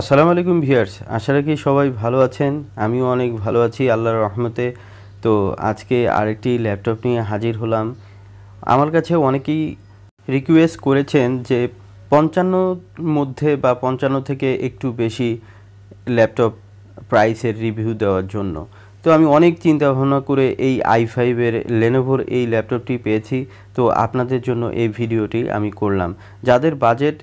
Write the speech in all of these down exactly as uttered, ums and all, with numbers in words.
আসসালামু আলাইকুম ভিউয়ার্স, আশা রাখি সবাই ভালো আছেন। আমিও অনেক ভালো আছি আল্লাহর রহমতে। তো আজকে আরেকটি ল্যাপটপ নিয়ে হাজির হলাম। আমার কাছে অনেকেই রিকোয়েস্ট করেছেন যে পঞ্চান্নর মধ্যে বা পঞ্চান্ন থেকে একটু বেশি ল্যাপটপ প্রাইসের রিভিউ দেওয়ার জন্য। তো আমি অনেক চিন্তা ভাবনা করে এই আই ফাইভ এর Lenovo এই ল্যাপটপটি পেয়েছি। তো আপনাদের জন্য এই ভিডিওটি আমি করলাম। যাদের বাজেট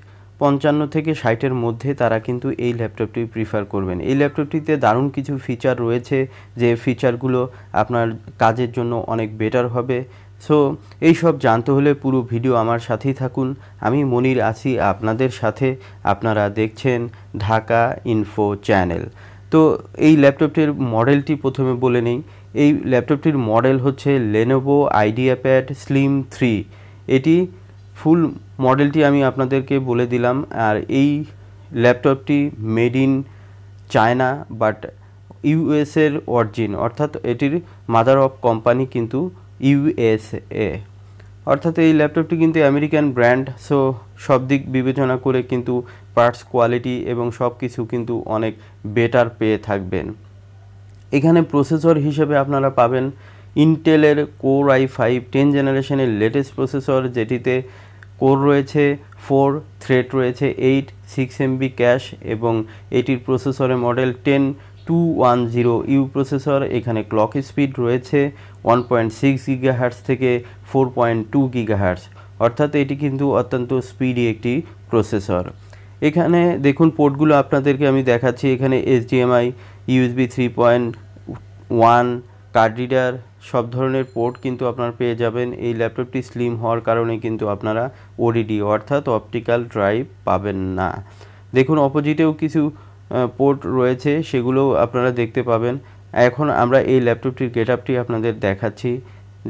পঞ্চান্ন থেকে ষাটের মধ্যে তারা কিন্তু এই ল্যাপটপটি প্রিফার করবেন। এই ল্যাপটপটিতে দারুণ কিছু ফিচার রয়েছে, যে ফিচারগুলো আপনার কাজের জন্য অনেক বেটার হবে। সো এই সব জানতে হলে পুরো ভিডিও আমার সাথেই থাকুন। আমি মনির আছি আপনাদের সাথে, আপনারা দেখছেন ঢাকা ইনফো চ্যানেল। তো এই ল্যাপটপটির মডেলটি প্রথমে বলে নেই। এই ল্যাপটপটির মডেল হচ্ছে Lenovo IdeaPad Slim থ্রি। এটি ফুল মডেলটি আমি আপনাদেরকে বলে দিলাম। আর এই ল্যাপটপটি মেড ইন চায়না বাট ইউএসের অরিজিন, অর্থাৎ এটির মাদার অফ কোম্পানি কিন্তু ইউএসএ, অর্থাৎ এই ল্যাপটপটি কিন্তু আমেরিকান ব্র্যান্ড। সো সব দিক বিবেচনা করে কিন্তু পার্টস কোয়ালিটি এবং সব কিছু কিন্তু অনেক বেটার পেয়ে থাকবেন। এখানে প্রসেসর হিসেবে আপনারা পাবেন ইন্টেলের কোর আই ফাইভ টেন জেনারেশনের লেটেস্ট প্রসেসর, যেটিতে কোর রয়েছে ফোর, থ্রেড রয়েছে এইট, সিক্স এমবি ক্যাশ, এবং এটির প্রসেসরের model ten two one zero U processor. এখানে ক্লক স্পিড রয়েছে ওয়ান পয়েন্ট সিক্স গিগাহার্স থেকে ফোর পয়েন্ট টু গিগাহার্স, অর্থাৎ এটি কিন্তু অত্যন্ত স্পিডি একটি প্রসেসর। এখানে দেখুন পোর্টগুলো আপনাদেরকে আমি দেখাচ্ছি। এখানে HDMI, USB three point one, card reader, সব ধরনের পোর্ট কিন্তু আপনারা পেয়ে যাবেন। এই ল্যাপটপটি স্লিম হওয়ার কারণে কিন্তু আপনারা ওডিডি অর্থাৎ অপটিক্যাল ড্রাইভ পাবেন না। দেখুন অপোজিটেও কিছু পোর্ট রয়েছে, সেগুলোও আপনারা দেখতে পাবেন। এখন আমরা এই ল্যাপটপটির গেটআপটি আপনাদের দেখাচ্ছি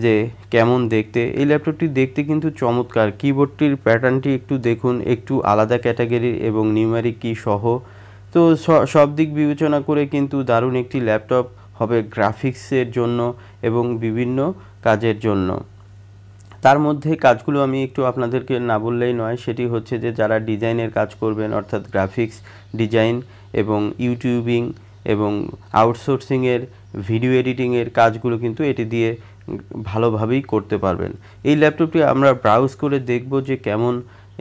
যে কেমন দেখতে। এই ল্যাপটপটি দেখতে কিন্তু চমৎকার। কিবোর্ডটির প্যাটার্নটি একটু দেখুন, একটু আলাদা ক্যাটাগরির এবং নিউমেরিক কি সহ। তো সব দিক বিবেচনা করে কিন্তু দারুণ একটি ল্যাপটপ হবে গ্রাফিক্সের জন্য এবং বিভিন্ন কাজের জন্য। তার মধ্যে কাজগুলো আমি একটু আপনাদেরকে না বললেই নয়, সেটি হচ্ছে যে যারা ডিজাইনের কাজ করবেন অর্থাৎ গ্রাফিক্স ডিজাইন এবং ইউটিউবিং এবং আউটসোর্সিংয়ের ভিডিও এডিটিংয়ের কাজগুলো কিন্তু এটি দিয়ে ভালোভাবেই করতে পারবেন। এই ল্যাপটপটি আমরা ব্রাউজ করে দেখব যে কেমন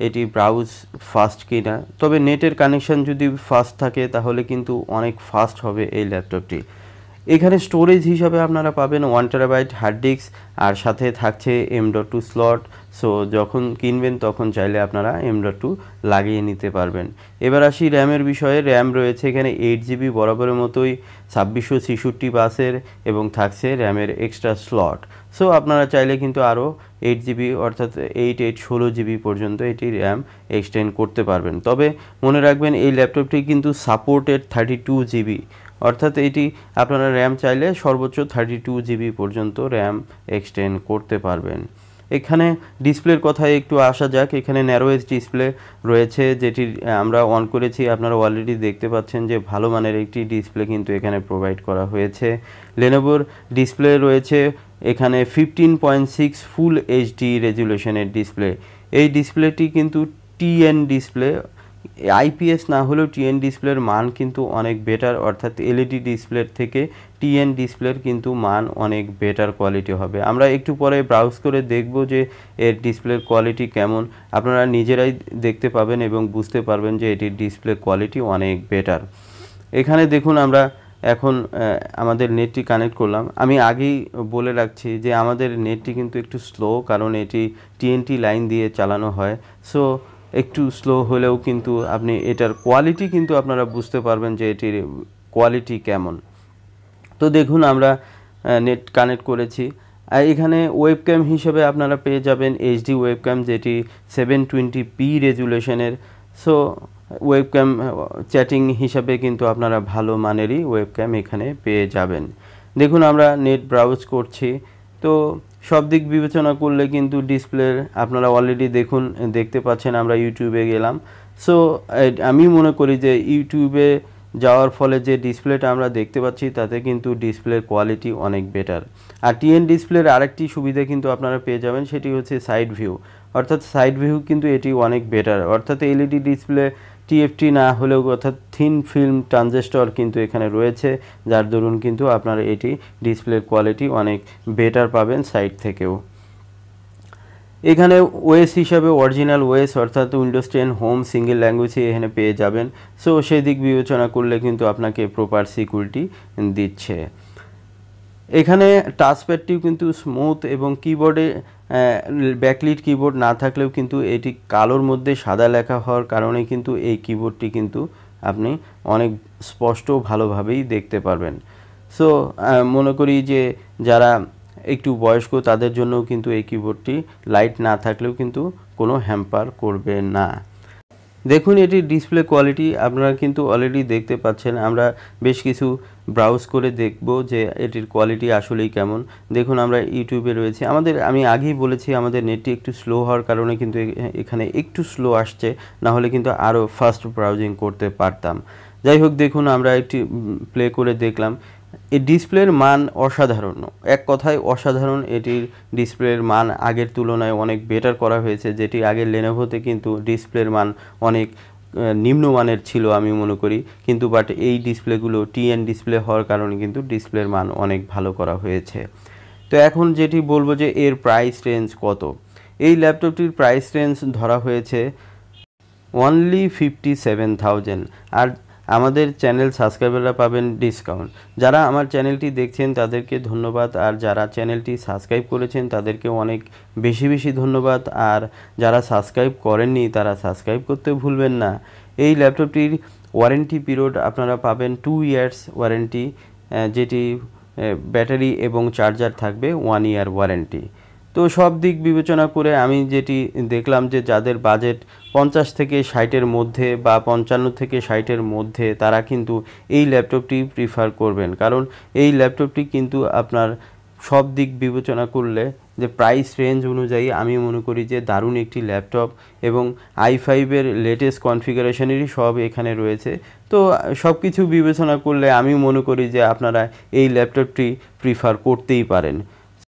এটি ব্রাউজ ফাস্ট কিনা। তবে নেটের কানেকশান যদি ফাস্ট থাকে তাহলে কিন্তু অনেক ফাস্ট হবে এই ল্যাপটপটি। এখানে স্টোরেজ হিসাবে আপনারা পাবেন ওয়ান টেরাবাইট হার্ড ডিস্ক, আর সাথে থাকছে M dot two slot. So যখন কিনবেন তখন চাইলে আপনারা এম ডট টু লাগিয়ে নিতে পারবেন। এবার আসি র্যামের বিষয়ে। র্যাম রয়েছে এখানে এইট জিবি বরাবরের মতোই ছাব্বিশশো ছিষট্টি বাসের, এবং থাকছে র্যামের এক্সট্রা স্লট। সো আপনারা চাইলে কিন্তু আরও এইট জিবি অর্থাৎ এইট এইট ষোলো জিবি পর্যন্ত এটি র্যাম এক্সটেন্ড করতে পারবেন। তবে মনে রাখবেন এই ল্যাপটপটি কিন্তু সাপোর্টেড থার্টি টু জিবি, অর্থাৎ এটি আপনারা র্যাম চাইলে সর্বোচ্চ থার্টি টু জিবি পর্যন্ত র্যাম এক্সটেন্ড করতে পারবেন। এখানে ডিসপ্লের কথায় একটু আসা যাক। এখানে ন্যারোয়েজ ডিসপ্লে রয়েছে, যেটি আমরা অন করেছি। আপনারা অলরেডি দেখতে পাচ্ছেন যে ভালো মানের একটি ডিসপ্লে কিন্তু এখানে প্রোভাইড করা হয়েছে। লেনোভোর ডিসপ্লে রয়েছে এখানে fifteen point six full HD রেজুলেশনের ডিসপ্লে। এই ডিসপ্লেটি কিন্তু টিএন ডিসপ্লে, আইপিএস না হলেও টিএন ডিসপ্লের মান কিন্তু অনেক বেটার, অর্থাৎ এলইডি ডিসপ্লের থেকে টিএন ডিসপ্লের কিন্তু মান অনেক বেটার কোয়ালিটি হবে। আমরা একটু পরে ব্রাউজ করে দেখব যে এর ডিসপ্লের কোয়ালিটি কেমন। আপনারা নিজেরাই দেখতে পাবেন এবং বুঝতে পারবেন যে এটির ডিসপ্লে কোয়ালিটি অনেক বেটার। এখানে দেখুন আমরা এখন আমাদের নেটটি কানেক্ট করলাম। আমি আগেই বলে রাখছি যে আমাদের নেটটি কিন্তু একটু স্লো, কারণ এটি টিএনটি লাইন দিয়ে চালানো হয়। সো একটু স্লো হলেও কিন্তু আপনি এটার কোয়ালিটি কিন্তু আপনারা বুঝতে পারবেন যে এটির কোয়ালিটি কেমন। তো দেখুন আমরা নেট কানেক্ট করেছি। আর এখানে ওয়েবক্যাম হিসেবে আপনারা পেয়ে যাবেন এইচডি ওয়েবক্যাম, যেটি সেভেন টোয়েন্টি পি রেজুলেশনের। সো ওয়েবক্যাম চ্যাটিং হিসাবে কিন্তু আপনারা ভালো মানেরই ওয়েবক্যাম এখানে পেয়ে যাবেন। দেখুন আমরা নেট ব্রাউজ করছি। তো সব দিক বিবেচনা করলে কিন্তু ডিসপ্লের আপনারা অলরেডি দেখুন দেখতে পাচ্ছেন। আমরা ইউটিউবে গেলাম। সো আমি মনে করি যে ইউটিউবে যাওয়ার ফলে যে ডিসপ্লেটা আমরা দেখতে পাচ্ছি তাতে কিন্তু ডিসপ্লের কোয়ালিটি অনেক বেটার। আর টিএন ডিসপ্লের আরেকটি সুবিধা কিন্তু আপনারা পেয়ে যাবেন, সেটি হচ্ছে সাইড ভিউ, অর্থাৎ সাইড ভিউ কিন্তু এটি অনেক বেটার। অর্থাৎ এলইডি ডিসপ্লে টিএফটি না হলেও অর্থাৎ থিন ফিল্ম ট্রানজিস্টর কিন্তু এখানে রয়েছে, যার দরুন কিন্তু আপনারা এটি ডিসপ্লের কোয়ালিটি অনেক বেটার পাবেন সাইড থেকেও। এখানে ওএস হিসাবে অরিজিনাল ওএস অর্থাৎ উইন্ডোজ টেন হোম সিঙ্গেল ল্যাঙ্গুয়েজে এখানে পেয়ে যাবেন। সো সেই দিক বিবেচনা করলে কিন্তু আপনাকে প্রপার সিকিউরিটি দিচ্ছে। এখানে টাচপ্যাডটিও কিন্তু স্মুথ এবং কিবোর্ডে ব্যাকলিট কিবোর্ড না থাকলেও কিন্তু এটি কালোর মধ্যে সাদা লেখা হওয়ার কারণে কিন্তু এই কিবোর্ডটি কিন্তু আপনি অনেক স্পষ্ট ভালোভাবেই দেখতে পারবেন। সো মনে করি যে যারা একটু বয়স্ক তাদের জন্য কিন্তু এই কিবোর্ডটি লাইট না থাকলেও কিন্তু কোনো হ্যাম্পার করবে না। দেখুন এটি ডিসপ্লে কোয়ালিটি আপনারা কিন্তু অলরেডি দেখতে পাচ্ছেন। আমরা বেশ কিছু ব্রাউজ করে দেখব যে এটির কোয়ালিটি আসলেই কেমন। দেখুন আমরা ইউটিউবে রয়েছে, আমাদের আমি আগেই বলেছি আমাদের নেটটি একটু স্লো হওয়ার কারণে কিন্তু এখানে একটু স্লো আসছে, না হলে কিন্তু আরও ফাস্ট ব্রাউজিং করতে পারতাম। যাই হোক দেখুন আমরা একটি প্লে করে দেখলাম। এই ডিসপ্লের মান অসাধারণ, এক কথায় অসাধারণ। এটির ডিসপ্লের মান আগের তুলনায় অনেক বেটার করা হয়েছে, যেটি আগের লেনোভোতে কিন্তু ডিসপ্লের মান অনেক নিম্নমানের ছিল আমি মনে করি, কিন্তু বাট এই ডিসপ্লেগুলো টিএন ডিসপ্লে হওয়ার কারণে কিন্তু ডিসপ্লের মান অনেক ভালো করা হয়েছে। তো এখন যেটি বলবো যে এর প্রাইস রেঞ্জ কত। এই ল্যাপটপটির প্রাইস রেঞ্জ ধরা হয়েছে অনলি ফিফটি সেভেন থাউজেন্ড, আর আমাদের চ্যানেল সাবস্ক্রাইবাররা পাবেন ডিসকাউন্ট। যারা আমার চ্যানেলটি দেখছেন তাদেরকে ধন্যবাদ, আর যারা চ্যানেলটি সাবস্ক্রাইব করেছেন তাদেরকে অনেক বেশি বেশি ধন্যবাদ, আর যারা সাবস্ক্রাইব করেননি তারা সাবস্ক্রাইব করতে ভুলবেন না। এই ল্যাপটপটির ওয়ারেন্টি পিরিয়ড আপনারা পাবেন টু ইয়ার্স ওয়ারেন্টি, যেটি ব্যাটারি এবং চার্জার থাকবে ওয়ান ইয়ার ওয়ারেন্টি। তো সব দিক বিবেচনা করে আমি যেটি দেখলাম যে যাদের বাজেট পঞ্চাশ থেকে ষাটের মধ্যে বা পঞ্চান্ন থেকে ষাটের মধ্যে তারা কিন্তু এই ল্যাপটপটি প্রিফার করবেন, কারণ এই ল্যাপটপটি কিন্তু আপনার সব দিক বিবেচনা করলে যে প্রাইস রেঞ্জ অনুযায়ী আমি মনে করি যে দারুণ একটি ল্যাপটপ, এবং আই ফাইভের লেটেস্ট কনফিগারেশনেরই সব এখানে রয়েছে। তো সব কিছু বিবেচনা করলে আমি মনে করি যে আপনারা এই ল্যাপটপটি প্রিফার করতেই পারেন।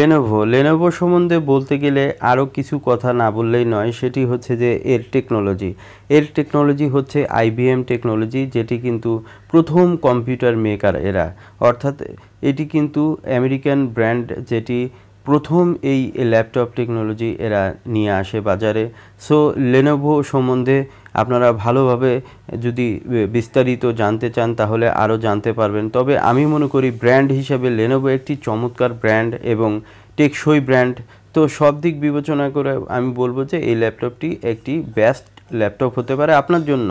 লেনোভো লেনোভো সম্বন্ধে বলতে গেলে আরও কিছু কথা না বললেই নয়, সেটি হচ্ছে যে এর টেকনোলজি এর টেকনোলজি হচ্ছে আইবিএম টেকনোলজি, যেটি কিন্তু প্রথম কম্পিউটার মেকার এরা, অর্থাৎ এটি কিন্তু আমেরিকান ব্র্যান্ড, যেটি প্রথম এই ল্যাপটপ টেকনোলজি এরা নিয়ে আসে বাজারে। সো লেনোভো সম্বন্ধে আপনারা ভালোভাবে যদি বিস্তারিত জানতে চান তাহলে আরও জানতে পারবেন। তবে আমি মনে করি ব্র্যান্ড হিসাবে লেনোভো একটি চমৎকার ব্র্যান্ড এবং টেকসই ব্র্যান্ড। তো সব দিক বিবেচনা করে আমি বলবো যে এই ল্যাপটপটি একটি বেস্ট ল্যাপটপ হতে পারে আপনার জন্য।